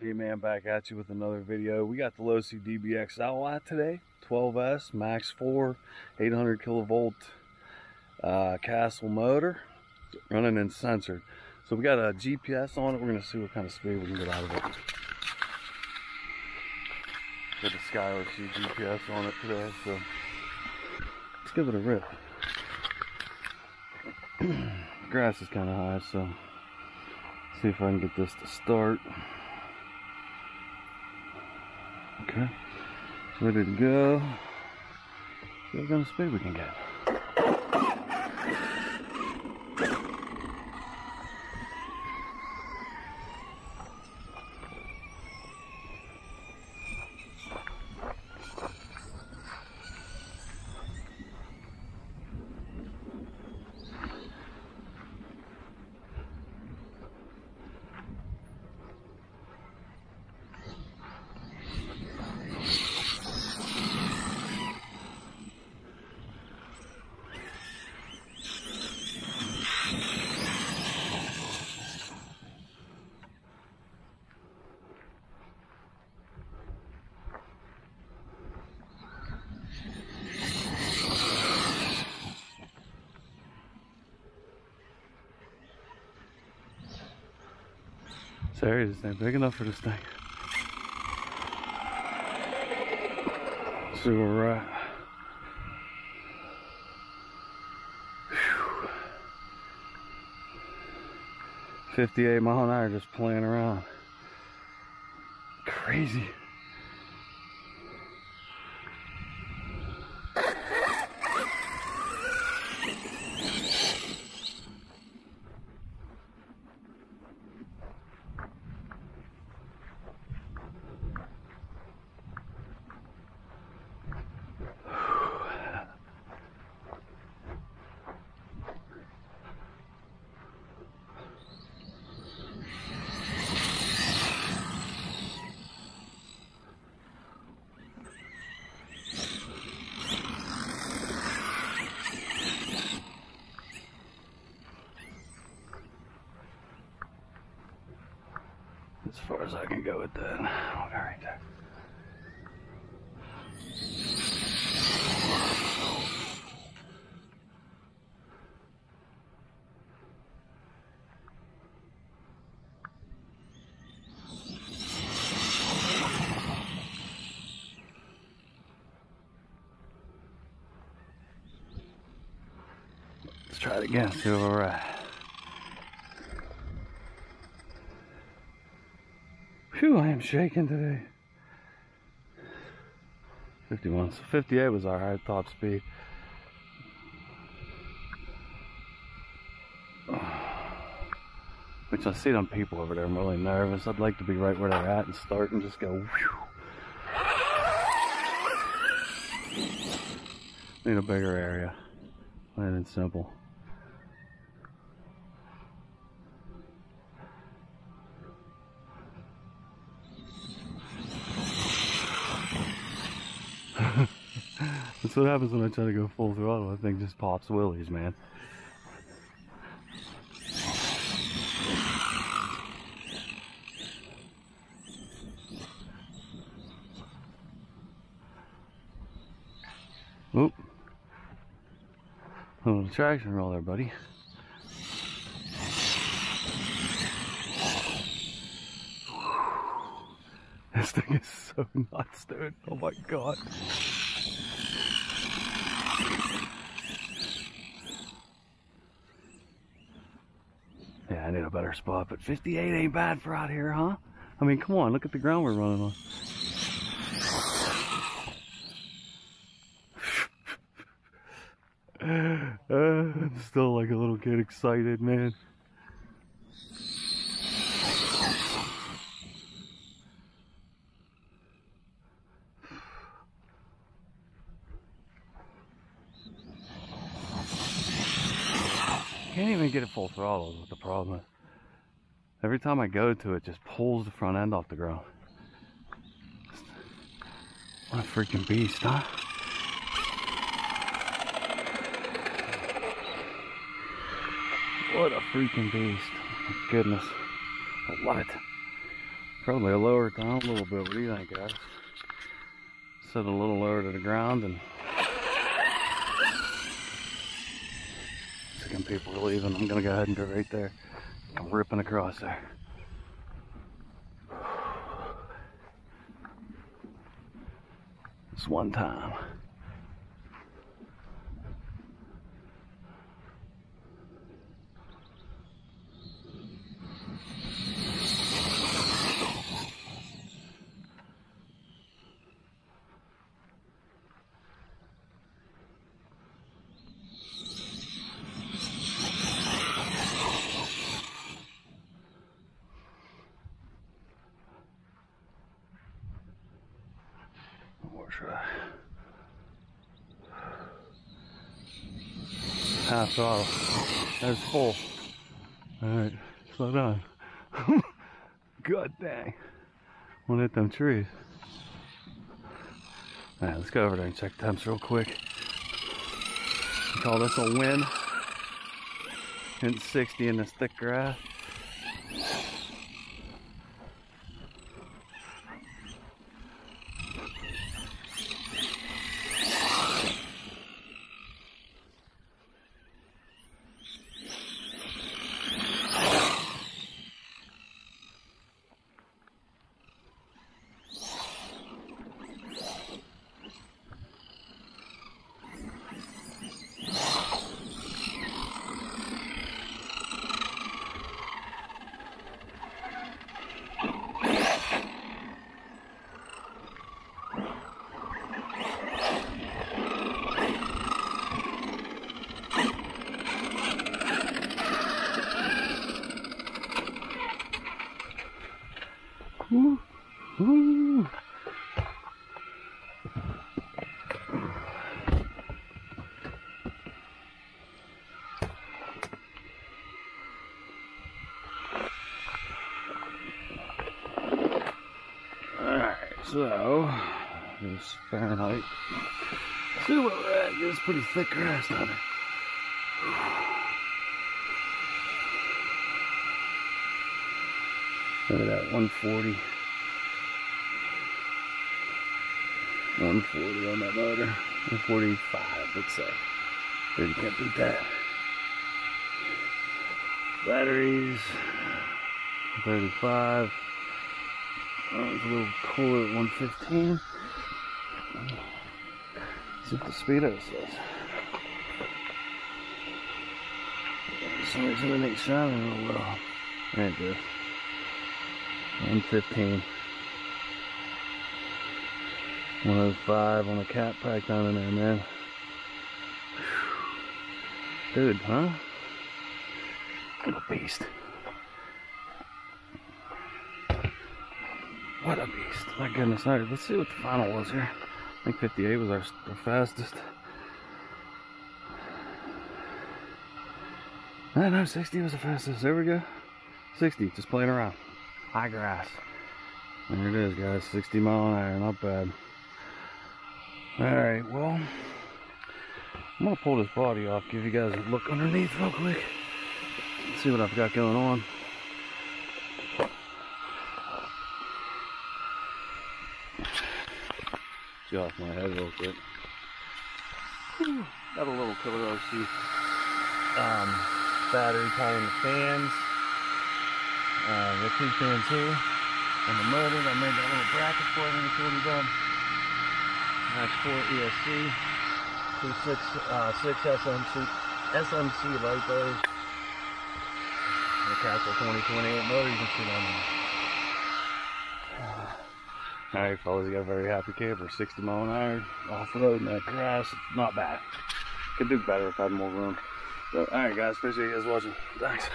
Hey man, back at you with another video. We got the Losi DBX out today, 12S Max 4, 800 kilovolt Castle motor, running and censored. So we got a GPS on it. We're gonna see what kind of speed we can get out of it. Got the SkyRC GPS on it today, so let's give it a rip. Grass is kind of high, so let's see if I can get this to start. Okay, ready to go. See what kind of speed we can get. This ain't big enough for this thing. So we're right. Whew. 58 mile an hour just playing around. Crazy. As far as I can go with that. All right. Let's try it again. See what we're at. Phew, I am shaking today. 51, so 58 was our high top speed. Which I see them people over there, I'm really nervous. I'd like to be right where they're at and start and just go whew. Need a bigger area, plain and simple. That's what happens when I try to go full throttle. I think just pops willies, man. Oop. A little traction roll there, buddy. This thing is so nuts, dude. Oh my god. Yeah, I need a better spot, but 58 ain't bad for out here, huh? I mean, come on, look at the ground we're running on. I'm still like a little kid excited, man. Can't even get it full throttle is what the problem is. Every time I go to it, just pulls the front end off the ground. What a freaking beast, huh? What a freaking beast. Oh my goodness. I love it. probably lower it down a little bit. What do you think, guys? Set it a little lower to the ground, and second people are leaving. I'm gonna go ahead and go right there. I'm ripping across there. Just one time. Half throttle. That's full. Alright, slow down. Good dang. Wanna hit them trees. Alright, let's go over there and check temps real quick. We call this a win. Hitting 60 in this thick grass. So, it's Fahrenheit. See what we're at. It's pretty thick grass on it. Look at that, 140. 140 on that motor. 145, looks like. But you can't beat that. Batteries. 35. That was a little cooler at 115. See what the speedo says. Somebody's really ain't shining real well. There it is. 115. 105 on the cat pack down in there, man. Dude, huh? What a beast. What a beast. My goodness. All right, let's see what the final was here. I think 58 was our fastest. No, 60 was the fastest. There we go. 60, just playing around. High grass. There it is, guys. 60 mile an hour. Not bad. All right, well, I'm going to pull this body off, give you guys a look underneath real quick. Let's see what I've got going on. Get off my head real quick. Got a little killer RC battery tying the fans. The two fans here. And the motor. I made that little bracket for it in the 40 bed. That's for ESC. 266 SMC lipos. And the Castle 2028 motor you can see down there. Alright, fellas, you got a very happy camper. 60 mile an hour, off road in that grass. Not bad. Could do better if I had more room. So, alright, guys, appreciate you guys watching. Thanks.